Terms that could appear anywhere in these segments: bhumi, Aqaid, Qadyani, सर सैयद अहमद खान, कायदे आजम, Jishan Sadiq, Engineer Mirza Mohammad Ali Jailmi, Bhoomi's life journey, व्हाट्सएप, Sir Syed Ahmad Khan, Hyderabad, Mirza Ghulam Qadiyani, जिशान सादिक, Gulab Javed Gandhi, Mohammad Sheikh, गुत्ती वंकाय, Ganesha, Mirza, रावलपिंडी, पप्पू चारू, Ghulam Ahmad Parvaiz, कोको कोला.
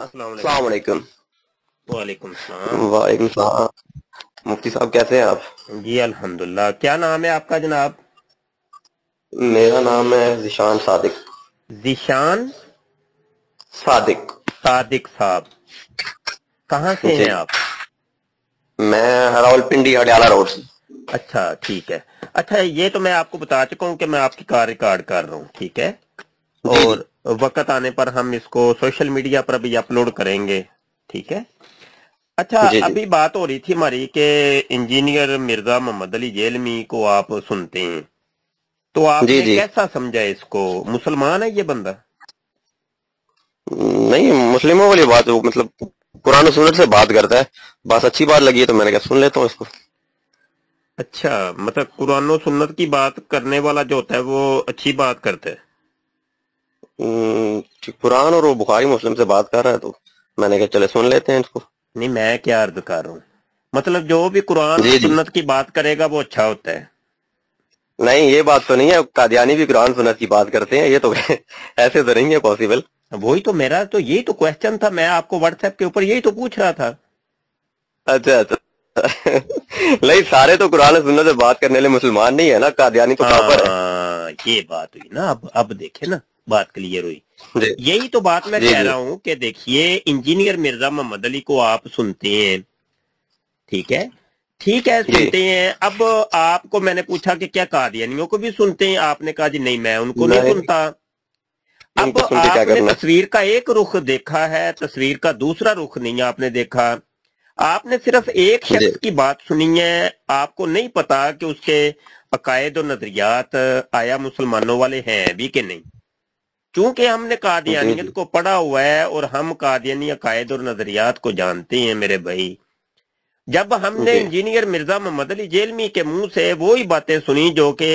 अस्सलाम वालेकुम। वालेकुम सलाम। वालेकुम सलाम। मुफ्ती साहब कैसे हैं आप? जी अल्हम्दुलिल्लाह। क्या नाम है आपका जनाब? मेरा नाम है जिशान सादिक। जिशान सादिक। सादिक साहब कहाँ से हैं आप? मैं रावलपिंडी हटियाला रोड से। अच्छा ठीक है। अच्छा ये तो मैं आपको बता चुका हूँ कि मैं आपकी कार रिकॉर्ड कर रहा हूँ, ठीक है। और वक्त आने पर हम इसको सोशल मीडिया पर भी अपलोड करेंगे, ठीक है। अच्छा जी, अभी जी। बात हो रही थी हमारी कि इंजीनियर मिर्जा मोहम्मद अली जेलमी को आप सुनते हैं तो आपने कैसा समझा इसको? मुसलमान है ये बंदा? नहीं, मुस्लिमों वाली बात, मतलब कुरान सुन्नत से बात करता है बस। अच्छी बात लगी है तो मैंने कहा सुन लेता हूँ इसको। अच्छा, मतलब कुरान और सुन्नत की बात करने वाला जो होता है वो अच्छी बात करता है। कुरान और वो बुखारी मुस्लिम से बात कर रहा है तो मैंने कहा चले सुन लेते हैं इसको। नहीं, मैं क्या अर्ज कर रहा हूँ, मतलब जो भी कुरान और सुन्नत की बात करेगा वो अच्छा होता है। नहीं, ये बात तो नहीं है। कादियानी भी कुरान सुन्नत की बात करते हैं, ये तो ऐसे तो नहीं है पॉसिबल। वही तो मेरा तो यही तो क्वेश्चन था, मैं आपको व्हाट्सएप के ऊपर यही तो पूछ रहा था। अच्छा अच्छा। नहीं, सारे तो कुरान सुन्नत से बात करने वाले मुसलमान नहीं है ना, कादियानी तो काफिर है। ये बात हुई ना, अब देखे ना, बात क्लियर हुई। यही तो बात मैं कह रहा हूँ कि देखिए इंजीनियर मिर्जा मोहम्मद अली को आप सुनते हैं, ठीक है, ठीक है, सुनते हैं। अब आपको मैंने पूछा कि क्या कादियानियों को भी सुनते हैं? आपने कहा जी नहीं, मैं उनको नहीं सुनता। अब आपने तस्वीर का एक रुख देखा है, तस्वीर का दूसरा रुख नहीं आपने देखा। आपने सिर्फ एक शख्स की बात सुनी है, आपको नहीं पता कि उसके अकायद और नजरियात आया मुसलमानों वाले हैं भी कि नहीं। चूंकि हमने कादियानियत को पढ़ा हुआ है और हम कादियानी अकायद और नजरियात को जानते हैं मेरे भाई। जब हमने इंजीनियर मिर्जा मोहम्मद अली जेलमी के मुंह से वही बातें सुनी जो कि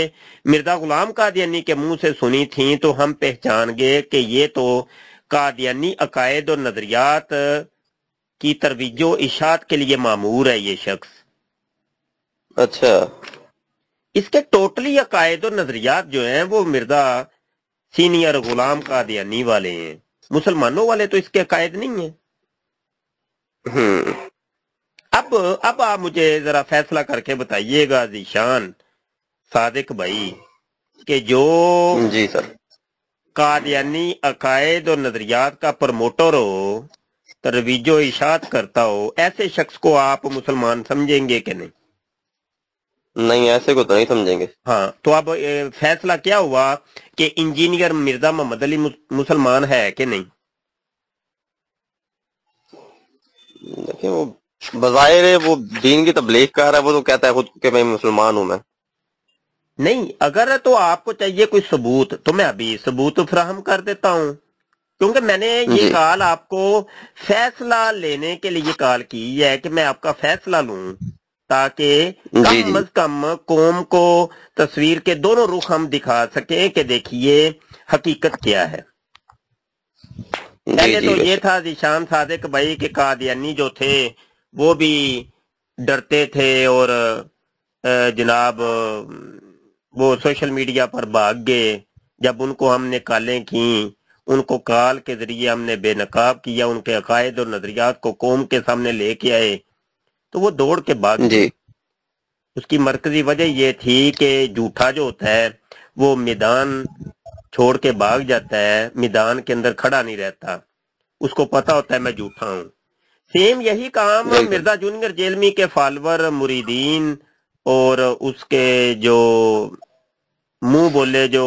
मिर्जा गुलाम कादियानी के मुंह से सुनी थी तो हम पहचान गए कि ये तो कादियानी अकायद और नजरियात की तरवीजो इशात के लिए मामूर है ये शख्स। अच्छा, इसके टोटली अकायद और नजरियात जो हैं वो मिर्जा सीनियर गुलाम कादियानी वाले हैं, मुसलमानों वाले तो इसके अकायद नहीं है। अब आप मुझे जरा फैसला करके बताइएगा जिशान सादिक भाई कि जो जी सर कादियानी अकायद और नजरियात का प्रमोटर हो, तरवीजो इशात करता हो, ऐसे शख्स को आप मुसलमान समझेंगे कि नहीं? नहीं, ऐसे को तो नहीं समझेंगे। हाँ, तो अब फैसला क्या हुआ कि इंजीनियर मिर्जा मोहम्मद अली मुसलमान है कि नहीं? देखिए वो बज़ाहिर है वो दीन की तबलीग कर रहा है, वो तो कहता है खुद कि मैं मुसलमान हूँ। मैं नहीं, अगर तो आपको चाहिए कोई सबूत तो मैं अभी सबूत फ्राहम कर देता हूँ, क्योंकि मैंने ये कॉल आपको फैसला लेने के लिए कॉल की है कि मैं आपका फैसला लूं ताकि कम अज कम कौम को तस्वीर के दोनों रुख हम दिखा सके कि देखिए हकीकत क्या है। पहले तो ये था जिशान सादिक भाई के कादियानी जो थे वो भी डरते थे और जनाब वो सोशल मीडिया पर भाग गए। जब उनको हमने कॉलें की, उनको कॉल के जरिए हमने बेनकाब किया, उनके अकायद और नजरियात को कौम के सामने लेके आए तो वो दौड़ के भाग गए। उसकी मरकजी वजह ये थी कि झूठा जो होता है वो मैदान छोड़ के भाग जाता है, मैदान के अंदर खड़ा नहीं रहता, उसको पता होता है मैं झूठा हूँ। सेम यही काम मिर्जा जूनियर जेलमी के फॉलोअर मुरीदीन और उसके जो मुंह बोले जो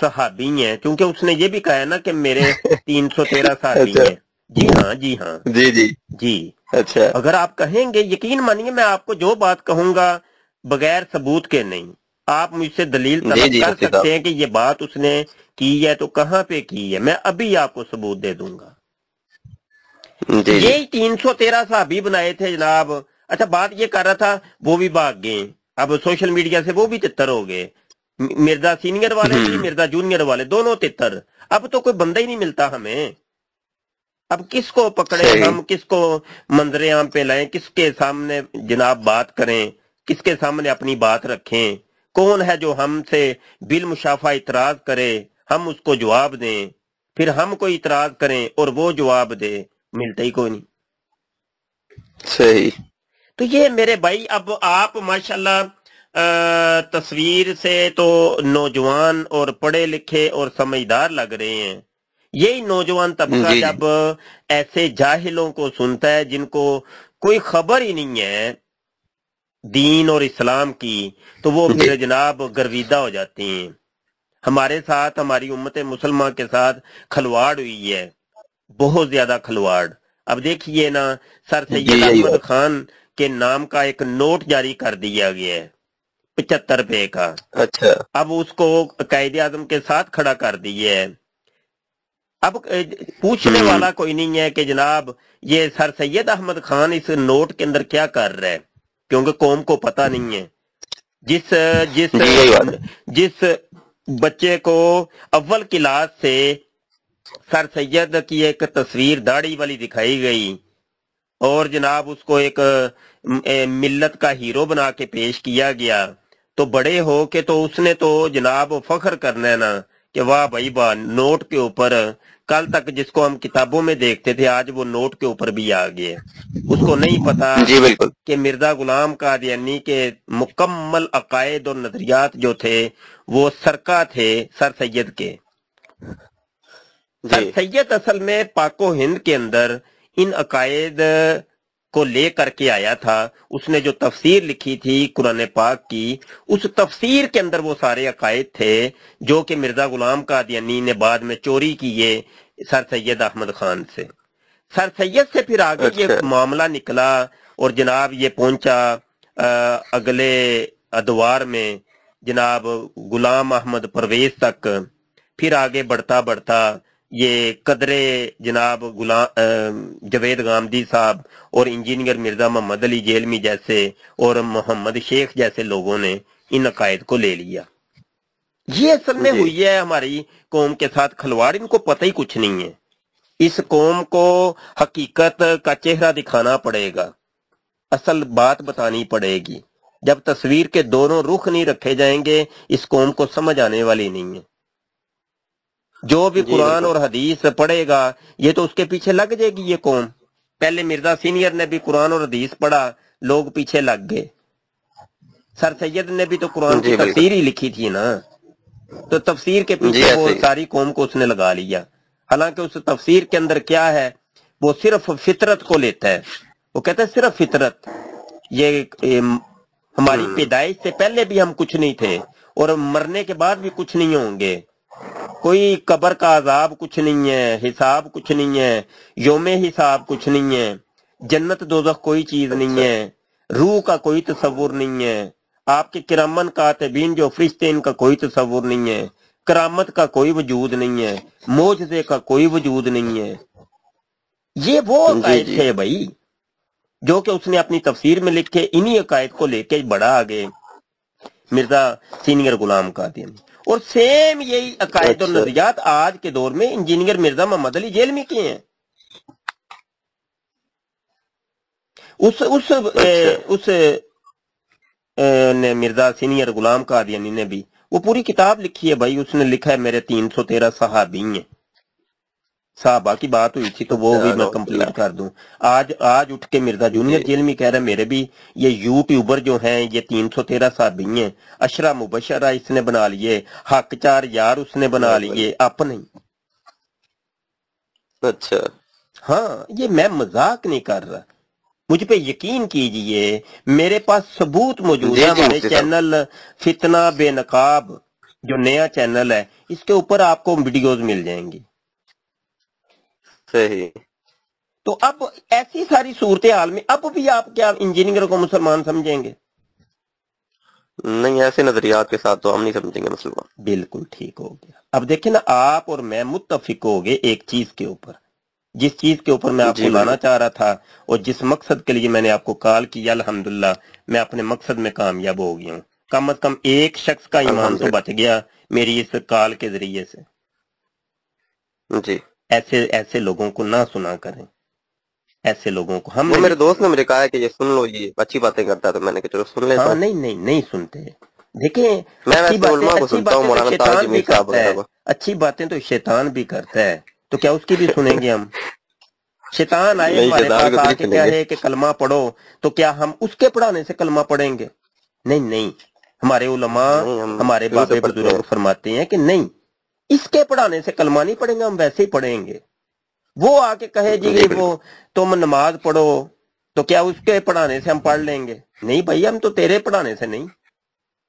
सहाबी हैं, क्योंकि उसने ये भी कहा है ना कि मेरे 313 सहाबी हैं। जी हाँ, जी हाँ, जी जी जी। अच्छा, अगर आप कहेंगे, यकीन मानिए मैं आपको जो बात कहूंगा बगैर सबूत के नहीं, आप मुझसे दलील तलब कर सकते हैं कि ये बात उसने की है तो कहाँ पे की है, मैं अभी आपको सबूत दे दूंगा। यही 313 सहाबी बनाए थे जनाब। अच्छा, बात ये कर रहा था वो भी भाग गए, अब सोशल मीडिया से वो भी 73 हो गए, मिर्जा सीनियर वाले भी, मिर्जा जूनियर वाले, दोनों 73। अब तो कोई बंदा ही नहीं मिलता हमें। अब किसको पकड़े हम, किसको मंजरे आम पे लाएं, किसके सामने जनाब बात करें, किसके सामने अपनी बात रखें, कौन है जो हमसे बिल मुशाफा इतराज करे, हम उसको जवाब दें, फिर हम कोई इतराज करें और वो जवाब दे, मिलता ही कोई नहीं। सही। तो ये मेरे भाई अब आप माशाल्लाह तस्वीर से तो नौजवान और पढ़े लिखे और समझदार लग रहे हैं, यही नौजवान तबका जब ऐसे जाहिलों को सुनता है जिनको कोई खबर ही नहीं है दीन और इस्लाम की, तो वो फिर जनाब गर्विदा हो जाते हैं। हमारे साथ, हमारी उम्मत मुसलमान के साथ खिलवाड़ हुई है, बहुत ज्यादा खिलवाड़। अब देखिए ना, सर सैयद अहमद खान के नाम का एक नोट जारी कर दिया गया है 75 रुपए का। अच्छा। अब उसको कायदे आजम के साथ खड़ा कर दिया है। अब पूछने वाला कोई नहीं है कि जनाब ये सर सैयद अहमद खान इस नोट के अंदर क्या कर रहा है, क्योंकि कौम को पता नहीं है। जिस जिस जिस बच्चे को अव्वल क्लास से सर सैयद की एक तस्वीर दाढ़ी वाली दिखाई गई और जनाब उसको एक मिल्लत का हीरो बना के पेश किया गया, तो बड़े हो के तो उसने तो जनाब फख्र करना है ना कि वाह भाई वाह, नोट के ऊपर कल तक जिसको हम किताबों में देखते थे आज वो नोट के ऊपर भी आ गए। उसको नहीं पता कि मिर्जा गुलाम कादियानी के मुकम्मल अकायद और नजरियात जो थे वो सरका थे सर सैयद के। सर सैयद असल में पाको हिंद के अंदर इन अकायद को ले करके आया था। उसने जो तफसीर लिखी थी कुरान पाक की, उस तफसीर के अंदर वो सारे अकायद थे जो कि मिर्जा गुलाम कादियानी ने बाद में चोरी किए सर सैयद अहमद खान से। सर सैयद से फिर आगे ये मामला निकला और जनाब ये पहुंचा अगले अदवार में जनाब गुलाम अहमद परवेज तक। फिर आगे बढ़ता बढ़ता ये कदरे जनाब गुलाम जावेद गांधी साहब और इंजीनियर मिर्जा मोहम्मद अली जेलमी जैसे और मोहम्मद शेख जैसे लोगों ने इन अकायद को ले लिया। ये असल में हुई है हमारी कौम के साथ खिलवाड़, इनको पता ही कुछ नहीं है। इस कौम को हकीकत का चेहरा दिखाना पड़ेगा, असल बात बतानी पड़ेगी। जब तस्वीर के दोनों रुख नहीं रखे जाएंगे इस कौम को समझ आने वाली नहीं है। जो भी कुरान और हदीस पढ़ेगा ये तो उसके पीछे लग जाएगी ये कौम। पहले मिर्जा सीनियर ने भी कुरान और हदीस पढ़ा, लोग पीछे लग गए। सर सैयद ने भी तो कुरान की तफसीर ही लिखी थी ना, तो तफसीर के पीछे वो सारी कौम को उसने लगा लिया। हालांकि उस तफसीर के अंदर क्या है, वो सिर्फ फितरत को लेता है। वो कहता है सिर्फ फितरत, ये हमारी पैदाइश से पहले भी हम कुछ नहीं थे और मरने के बाद भी कुछ नहीं होंगे। कोई कब्र का अजाब कुछ नहीं है, हिसाब कुछ नहीं है, योमे हिसाब कुछ नहीं है, जन्नत दोजख कोई चीज नहीं है, रूह का कोई तस्वुर नहीं है, आपके किरामन कातिबीन जो फरिश्ते इनका कोई तस्वुर नहीं है, करामत का कोई वजूद नहीं है, मोजज़े का कोई वजूद नहीं है। ये वो अकायद थे भाई जो कि उसने अपनी तफसीर में लिखे। इन्हीं अकायद को लेके बड़ा आगे मिर्जा सीनियर गुलाम कादियानी, और सेम यही अकायद और नजरियात आज के दौर में इंजीनियर मिर्जा मोहम्मद अली जेलमी के हैं। उस मिर्जा सीनियर गुलाम कादियानी ने भी वो पूरी किताब लिखी है भाई। उसने लिखा है मेरे 313 साहबी हैं। साहबा की बात हुई थी तो वो भी मैं कंप्लीट कर दूं। आज उठ के मिर्जा जूनियर जेलमी कह रहा है मेरे भी ये यूट्यूबर जो हैं ये 313 साहबी हैं। अशरा मुबशरा इसने बना लिए, हक चार यार उसने बना लिए, आप नहीं। अच्छा। हाँ, ये मैं मजाक नहीं कर रहा, मुझ पे यकीन कीजिए, मेरे पास सबूत मौजूद है। हमारे चैनल फितना बेनकाब जो नया चैनल है इसके ऊपर आपको वीडियोज मिल जाएंगी। तो अब ऐसी सारी सूरत हाल में अब भी आप क्या इंजीनियर को मुसलमान समझेंगे? नहीं, ऐसे नजरियात के साथ तो हम नहीं समझेंगे मुसलमान। बिल्कुल ठीक हो गया। अब देखें ना, आप और मैं मुत्तफिक हो गए एक चीज के ऊपर, जिस चीज के ऊपर मैं आपको लाना चाह रहा था और जिस मकसद के लिए मैंने आपको कॉल किया। अल्हम्दुलिल्लाह मैं अपने मकसद में कामयाब हो गया हूँ। कम अज कम एक शख्स का ईमान तो बच गया मेरी इस कॉल के जरिए से। जी, ऐसे ऐसे लोगों को ना सुना करें, ऐसे लोगों को हम। मेरे दोस्त ने मुझे कहा कि ये सुन लो, ये अच्छी बातें करता है, तो मैंने कहा चलो सुन लेता। हाँ, नहीं सुनते। देखें, अच्छी बातें तो शैतान भी करता है, तो क्या उसकी भी सुनेंगे हम? शैतान आए हमारे पास आके कहे कि कलमा पढ़ो, तो क्या हम उसके पढ़ाने से कलमा पढ़ेंगे? नहीं नहीं, हमारे उलमा हमारे बाबे बुजुर्ग फरमाते हैं कि नहीं, इसके पढ़ाने से कलमा नहीं पढ़ेंगे, हम वैसे ही पढ़ेंगे। वो आके कहे जी वो तुम नमाज पढ़ो, तो क्या उसके पढ़ाने से हम पढ़ लेंगे? नहीं भाई, हम तो तेरे पढ़ाने से नहीं।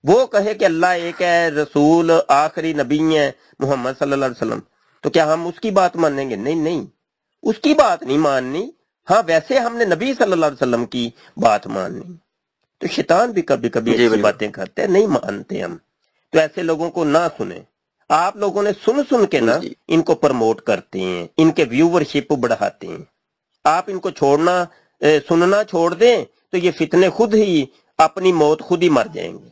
वो कहे कि अल्लाह एक है, रसूल आखिरी नबी है मोहम्मद सल्लल्लाहु अलैहि वसल्लम, तो क्या हम उसकी बात मानेंगे? नहीं नहीं, उसकी बात नहीं माननी। हाँ, वैसे हमने नबी सल्लल्लाहु अलैहि वसल्लम की बात माननी। तो शैतान भी कभी कभी ऐसी बातें करते हैं, नहीं मानते हम। तो ऐसे लोगों को ना सुने। आप लोगों ने सुन सुन के ना इनको प्रमोट करते हैं, इनके व्यूवरशिप बढ़ाते हैं। आप इनको छोड़ना सुनना छोड़ दें तो ये फितने खुद ही अपनी मौत खुद ही मर जाएंगे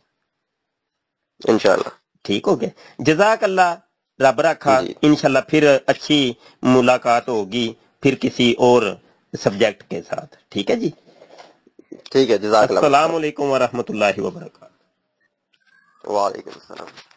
इंशाल्लाह। ठीक हो गया, जज़ाकल्लाह, रब रखा। इंशाल्लाह फिर अच्छी मुलाकात होगी फिर किसी और सब्जेक्ट के साथ। ठीक है जी, ठीक है, जज़ाकल्लाह। अस्सलाम वालेकुम व रहमतुल्लाहि व बरकातहू। वालेकुम सलाम।